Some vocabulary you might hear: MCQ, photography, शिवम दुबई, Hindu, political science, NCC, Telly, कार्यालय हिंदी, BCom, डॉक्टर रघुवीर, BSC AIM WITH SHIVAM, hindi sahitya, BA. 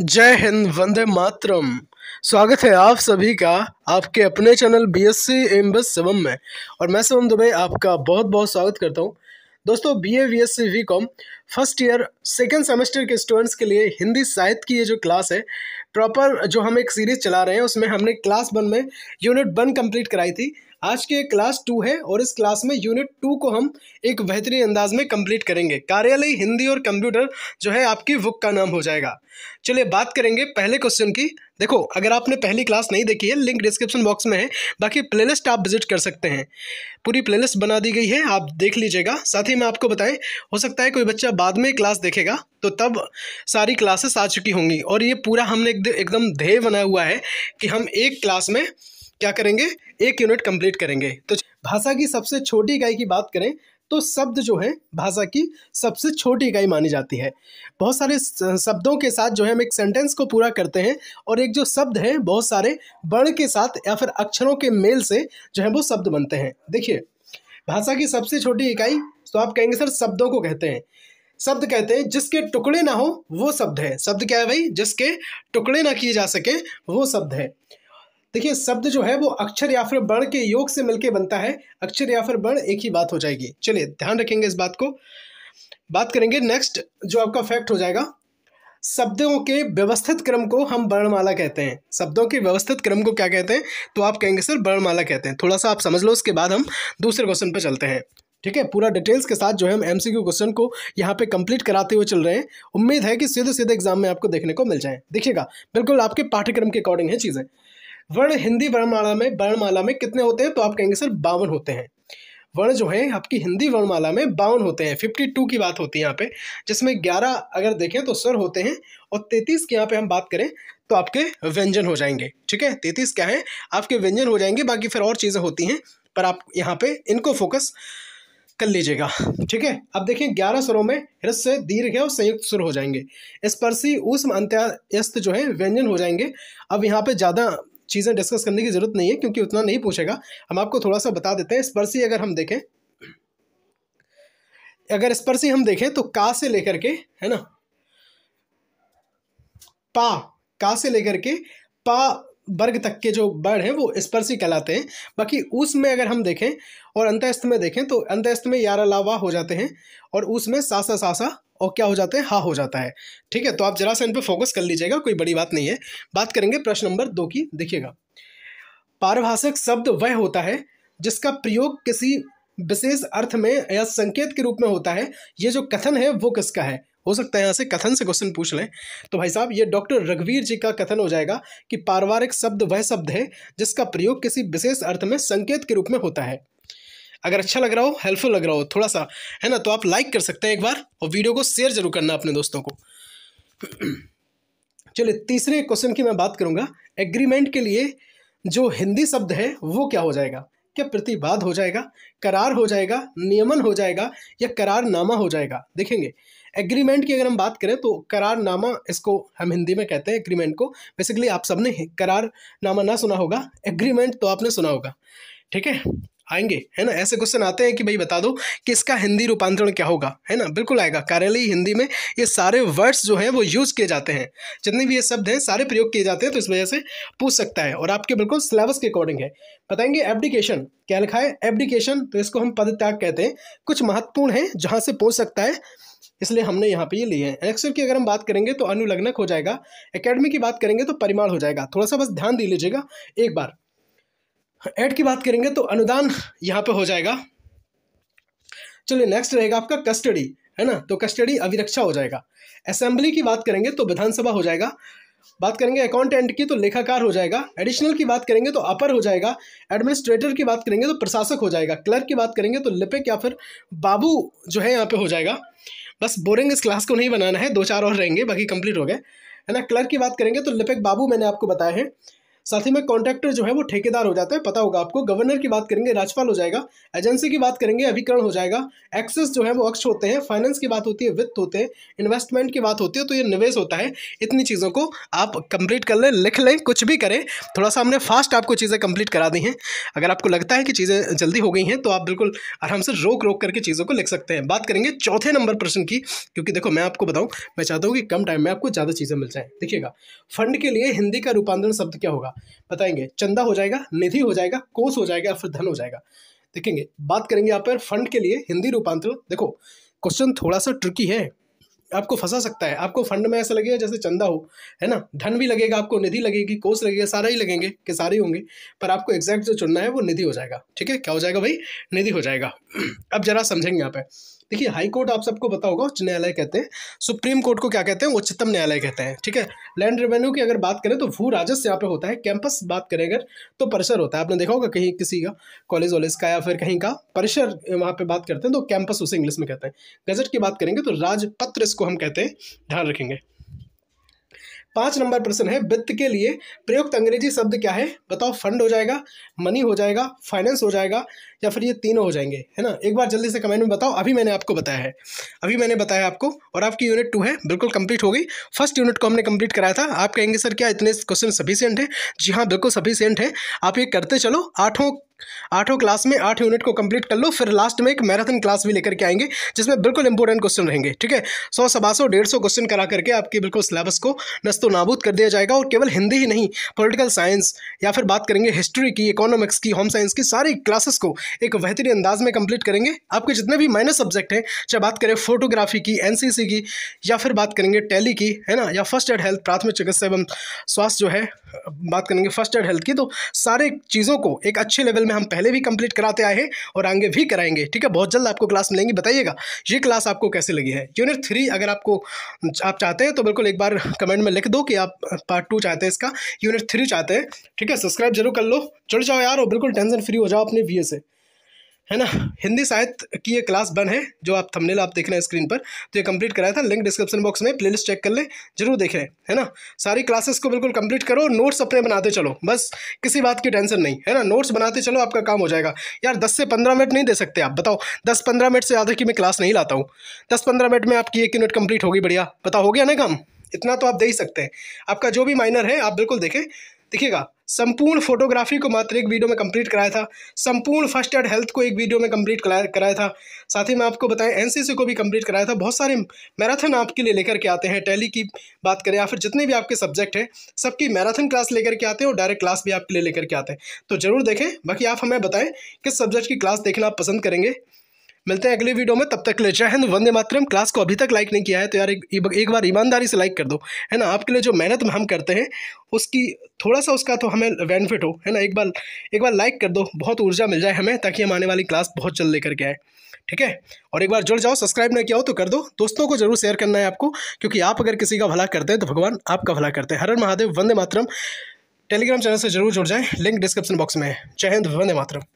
जय हिंद, वंदे मातरम। स्वागत है आप सभी का आपके अपने चैनल BSC एम में, और मैं शिवम दुबई आपका बहुत बहुत स्वागत करता हूं। दोस्तों, BA BSc BCom first year second semester के स्टूडेंट्स के लिए हिंदी साहित्य की ये जो क्लास है प्रॉपर, जो हम एक सीरीज़ चला रहे हैं, उसमें हमने क्लास 1 में यूनिट 1 कंप्लीट कराई थी। आज की क्लास 2 है और इस क्लास में यूनिट 2 को हम एक बेहतरीन अंदाज में कंप्लीट करेंगे। कार्यालय हिंदी और कंप्यूटर जो है आपकी बुक का नाम हो जाएगा। चलिए बात करेंगे पहले क्वेश्चन की। देखो, अगर आपने पहली क्लास नहीं देखी है, लिंक डिस्क्रिप्शन बॉक्स में है, बाकी प्लेलिस्ट आप विजिट कर सकते हैं। पूरी प्लेलिस्ट बना दी गई है, आप देख लीजिएगा। साथ ही मैं आपको बताएं, हो सकता है कोई बच्चा बाद में क्लास देखेगा तो तब सारी क्लासेस आ चुकी होंगी, और ये पूरा हमने एकदम ध्येय बनाया हुआ है कि हम एक क्लास में क्या करेंगे, एक यूनिट कंप्लीट करेंगे। तो भाषा की सबसे छोटी इकाई की बात करें तो शब्द जो है भाषा की सबसे छोटी इकाई मानी जाती है। बहुत सारे शब्दों के साथ जो है हम एक सेंटेंस को पूरा करते हैं, और एक जो शब्द है बहुत सारे वर्ण के साथ या फिर अक्षरों के मेल से जो है वो शब्द बनते हैं। देखिए, भाषा की सबसे छोटी इकाई तो आप कहेंगे सर शब्दों को कहते हैं। शब्द कहते हैं जिसके टुकड़े ना हो वो शब्द है। शब्द क्या है भाई? जिसके टुकड़े ना किए जा सके वो शब्द है। देखिए, शब्द जो है वो अक्षर या फिर वर्ण के योग से मिलके बनता है। अक्षर या फिर वर्ण एक ही बात हो जाएगी। चलिए ध्यान रखेंगे इस बात को। बात करेंगे नेक्स्ट जो आपका फैक्ट हो जाएगा, शब्दों के व्यवस्थित क्रम को हम वर्णमाला कहते हैं। शब्दों के व्यवस्थित क्रम को क्या कहते हैं? तो आप कहेंगे सर वर्णमाला कहते हैं। थोड़ा सा आप समझ लो, उसके बाद हम दूसरे क्वेश्चन पर चलते हैं। ठीक है, पूरा डिटेल्स के साथ जो है हम MCQ क्वेश्चन को यहाँ पे कंप्लीट कराते हुए चल रहे हैं। उम्मीद है कि सीधे सीधे एग्जाम में आपको देखने को मिल जाए। देखिएगा, बिल्कुल आपके पाठ्यक्रम के अकॉर्डिंग है चीज़ें। वर्ण हिंदी वर्णमाला में कितने होते हैं? तो आप कहेंगे सर 52 होते हैं। वर्ण जो है आपकी हिंदी वर्णमाला में 52 होते हैं। 52 की बात होती है यहाँ पे, जिसमें 11 अगर देखें तो स्वर होते हैं, और 33 की यहाँ पे हम बात करें तो आपके व्यंजन हो जाएंगे। ठीक है, 33 क्या है आपके व्यंजन हो जाएंगे, बाकी फिर और चीज़ें होती हैं, पर आप यहाँ पर इनको फोकस कर लीजिएगा। ठीक है, अब देखें 11 स्वरों में ह्रस्व दीर्घ और संयुक्त स्वर हो जाएंगे। स्पर्शी ऊष्म अंत्यस्त जो है व्यंजन हो जाएंगे। अब यहाँ पे ज़्यादा चीज़ें डिस्कस करने की ज़रूरत नहीं है क्योंकि उतना नहीं पूछेगा। हम आपको थोड़ा सा बता देते हैं। स्पर्शी अगर हम देखें, अगर स्पर्शी हम देखें तो का से लेकर के, है ना, पा, का से लेकर के पा वर्ग तक के जो वर्ण हैं वो स्पर्शी कहलाते हैं। बाकी ऊस में अगर हम देखें और अंतःस्थ में देखें तो अंतःस्थ में यारा लावा हो जाते हैं, और ऊस में सासा सासा और क्या हो जाते हैं, हा हो जाता है। ठीक है, तो आप जरा सा इन पर फोकस कर लीजिएगा, कोई बड़ी बात नहीं है। बात करेंगे प्रश्न नंबर 2 की। देखिएगा, पारिभाषिक शब्द वह होता है जिसका प्रयोग किसी विशेष अर्थ में या संकेत के रूप में होता है। ये जो कथन है वो किसका है? हो सकता है यहाँ से कथन से क्वेश्चन पूछ लें, तो भाई साहब ये डॉक्टर रघुवीर जी का कथन हो जाएगा कि पारिवारिक शब्द वह शब्द है जिसका प्रयोग किसी विशेष अर्थ में संकेत के रूप में होता है। अगर अच्छा लग रहा हो, हेल्पफुल लग रहा हो थोड़ा सा, है ना, तो आप लाइक कर सकते हैं एक बार, और वीडियो को शेयर जरूर करना अपने दोस्तों को। चलिए तीसरे क्वेश्चन की मैं बात करूँगा। एग्रीमेंट के लिए जो हिंदी शब्द है वो क्या हो जाएगा? क्या प्रतिवाद हो जाएगा, करार हो जाएगा, नियमन हो जाएगा, या करारनामा हो जाएगा? देखेंगे एग्रीमेंट की अगर हम बात करें तो करारनामा, इसको हम हिंदी में कहते हैं एग्रीमेंट को। बेसिकली आप सबने करारनामा ना सुना होगा, एग्रीमेंट तो आपने सुना होगा। ठीक है, आएंगे, है ना, ऐसे क्वेश्चन आते हैं कि भाई बता दो कि इसका हिंदी रूपांतरण क्या होगा, है ना, बिल्कुल आएगा। कार्यालय हिंदी में ये सारे वर्ड्स जो हैं वो यूज़ किए जाते हैं, जितने भी ये शब्द हैं सारे प्रयोग किए जाते हैं, तो इस वजह से पूछ सकता है, और आपके बिल्कुल सिलेबस के अकॉर्डिंग है। बताएंगे एब्डिकेशन, क्या लिखा है एब्डिकेशन, तो इसको हम पदत्याग कहते हैं। कुछ महत्वपूर्ण है जहाँ से पूछ सकता है, इसलिए हमने यहाँ पे ये लिए हैं। एनेक्सर की अगर हम बात करेंगे तो अनुलग्नक हो जाएगा। एकेडमी की बात करेंगे तो परिमाण हो जाएगा। थोड़ा सा बस ध्यान दे लीजिएगा एक बार। ऐड की बात करेंगे तो अनुदान यहाँ पे हो जाएगा। चलिए नेक्स्ट रहेगा आपका कस्टडी, है ना, तो कस्टडी अभिरक्षा हो जाएगा। असेंबली की बात करेंगे तो विधानसभा हो जाएगा। बात करेंगे अकाउंटेंट की तो लेखाकार हो जाएगा। एडिशनल की बात करेंगे तो अपर हो जाएगा। एडमिनिस्ट्रेटर की बात करेंगे तो प्रशासक हो जाएगा। क्लर्क की बात करेंगे तो लिपिक या फिर बाबू जो है यहाँ पे हो जाएगा। बस बोरिंग इस क्लास को नहीं बनाना है, 2-4 और रहेंगे, बाकी कंप्लीट हो गए, है ना। क्लर्क की बात करेंगे तो लिपिक बाबू मैंने आपको बताया है। साथ ही में कॉन्ट्रैक्टर जो है वो ठेकेदार हो जाता है, पता होगा आपको। गवर्नर की बात करेंगे राज्यपाल हो जाएगा, एजेंसी की बात करेंगे अभिकरण हो जाएगा, एक्सेस जो है वो अक्ष होते हैं, फाइनेंस की बात होती है वित्त होते हैं, इन्वेस्टमेंट की बात होती है, तो ये निवेश होता है। इतनी चीज़ों को आप कंप्लीट कर लें, लिख लें, कुछ भी करें, थोड़ा सा हमने फास्ट आपको चीज़ें कंप्लीट करा दी हैं। अगर आपको लगता है कि चीज़ें जल्दी हो गई हैं तो आप बिल्कुल आराम से रोक रोक करके चीज़ों को लिख सकते हैं। बात करेंगे चौथे नंबर प्रश्न की, क्योंकि देखो मैं आपको बताऊं, मैं चाहता हूं कि कम टाइम में आपको ज़्यादा चीज़ें मिल जाएं। देखिएगा, फंड के लिए हिंदी का रूपांतरण शब्द क्या होगा बताएंगे, चंदा हो जाएगा, निधि हो जाएगा, कोष हो जाएगा, फिर धन हो जाएगा। देखेंगे, बात करेंगे यहाँ पर फंड के लिए हिंदी रूपांतरण। देखो क्वेश्चन थोड़ा सा ट्रिकी है, आपको फंसा सकता है। आपको फंड में ऐसा लगेगा जैसे चंदा हो, है ना, धन भी लगेगा आपको, निधि लगेगी, कोष लगेगा, सारा ही लगेंगे कि सारे होंगे, पर आपको एग्जैक्ट जो चुनना है वो निधि हो जाएगा। ठीक है, क्या हो जाएगा भाई, निधि हो जाएगा। अब जरा समझेंगे यहाँ पे। देखिए, हाई कोर्ट आप सबको पता होगा उच्च न्यायालय कहते हैं, सुप्रीम कोर्ट को क्या कहते हैं, उच्चतम न्यायालय कहते हैं। ठीक है, लैंड रेवेन्यू की अगर बात करें तो भू राजस्व यहाँ पे होता है, कैंपस बात करें अगर तो परिसर होता है। आपने देखा होगा कहीं किसी का कॉलेज वॉलेज का या फिर कहीं का परिसर वहाँ पे बात करते हैं तो कैंपस उसे इंग्लिश में कहते हैं। गजट की बात करेंगे तो राजपत्र इसको हम कहते हैं, ध्यान रखेंगे। 5 नंबर प्रश्न है, वित्त के लिए प्रयुक्त अंग्रेजी शब्द क्या है बताओ। फंड हो जाएगा, मनी हो जाएगा, फाइनेंस हो जाएगा, या फिर ये तीनों हो जाएंगे, है ना। एक बार जल्दी से कमेंट में बताओ। अभी मैंने आपको बताया है, और आपकी यूनिट 2 है, बिल्कुल कंप्लीट हो गई। फर्स्ट यूनिट को हमने कंप्लीट कराया था। आप कहेंगे सर क्या इतने क्वेश्चन सफिशिएंट है? जी हाँ, बिल्कुल सफिशिएंट है। आप ये करते चलो, आठों क्लास में 8 यूनिट को कंप्लीट कर लो। फिर लास्ट में एक मैराथन क्लास भी लेकर के आएंगे जिसमें बिल्कुल इंपॉर्टेंट क्वेश्चन रहेंगे। ठीक है, 100, 125, 150 क्वेश्चन करा करके आपके बिल्कुल सिलेबस को नस्तो नाबूद कर दिया जाएगा। और केवल हिंदी ही नहीं, पॉलिटिकल साइंस या फिर बात करेंगे हिस्ट्री की, इकोनॉमिक्स की, होम साइंस की, सारी क्लासेस को एक बेहतरीन अंदाज में कंप्लीट करेंगे। आपके जितने भी माइनर सब्जेक्ट हैं, चाहे बात करें फोटोग्राफी की, NCC की, या फिर बात करेंगे टैली की, है ना, या फर्स्ट एड हेल्थ, प्राथमिक चिकित्सा एवं स्वास्थ्य जो है, बात करेंगे फर्स्ट एड हेल्थ की, तो सारे चीज़ों को एक अच्छे लेवल में हम पहले भी कंप्लीट कराते आए हैं और आगे भी कराएंगे। ठीक है, बहुत जल्द आपको क्लास मिलेंगी, बताइएगा ये क्लास आपको कैसे लगी है। यूनिट 3 अगर आप चाहते हैं तो बिल्कुल एक बार कमेंट में लिख दो कि आप पार्ट 2 चाहते हैं, इसका यूनिट 3 चाहते हैं। ठीक है, सब्सक्राइब जरूर कर लो, जुड़ जाओ यार, और बिल्कुल टेंशन फ्री हो जाओ अपने वीए से, है ना। हिंदी साहित्य की ये क्लास 1 है, जो आप थंबनेल आप देख रहे हैं स्क्रीन पर, तो ये कंप्लीट कराया था। लिंक डिस्क्रिप्शन बॉक्स में, प्लेलिस्ट चेक कर ले, जरूर देख रहे हैं, है ना। सारी क्लासेस को बिल्कुल कंप्लीट करो, नोट्स अपने बनाते चलो, बस किसी बात की टेंशन नहीं, है ना। नोट्स बनाते चलो, आपका काम हो जाएगा यार। 10 से 15 मिनट नहीं दे सकते आप, बताओ। 10-15 मिनट से ज़्यादा की मैं क्लास नहीं लाता हूँ। 10-15 मिनट में आपकी एक यूनिट कंप्लीट होगी, बढ़िया, पता हो गया ना काम, इतना तो आप दे ही सकते हैं। आपका जो भी माइनर है आप बिल्कुल देखें, देखिएगा। संपूर्ण फोटोग्राफी को मात्र एक वीडियो में कंप्लीट कराया था, संपूर्ण फर्स्ट एड हेल्थ को एक वीडियो में कंप्लीट कराया था, साथ ही मैं आपको बताएं NCC को भी कंप्लीट कराया था। बहुत सारे मैराथन आपके लिए लेकर के आते हैं, टैली की बात करें या फिर जितने भी आपके सब्जेक्ट हैं सबकी मैराथन क्लास लेकर के आते हैं और डायरेक्ट क्लास भी आपके लिए लेकर के आते हैं, तो ज़रूर देखें। बाकी आप हमें बताएं किस सब्जेक्ट की क्लास देखना आप पसंद करेंगे। मिलते हैं अगले वीडियो में, तब तक ले जय हिंद, वंदे मातरम। क्लास को अभी तक लाइक नहीं किया है तो यार एक बार ईमानदारी से लाइक कर दो, है ना। आपके लिए जो मेहनत हम करते हैं उसकी थोड़ा सा उसका तो हमें बेनिफिट हो, है ना। एक बार लाइक कर दो, बहुत ऊर्जा मिल जाए हमें, ताकि हम आने वाली क्लास बहुत जल्द लेकर के आए। ठीक है, और एक बार जुड़ जाओ, सब्सक्राइब नहीं किया हो तो कर दो। दोस्तों को जरूर शेयर करना है आपको, क्योंकि आप अगर किसी का भला करते हैं तो भगवान आपका भला करते हैं। हर हर महादेव, वंदे मातरम। टेलीग्राम चैनल से जरूर जुड़ जाएँ, लिंक डिस्क्रिप्शन बॉक्स में है। जय हिंद, वंदे मातरम।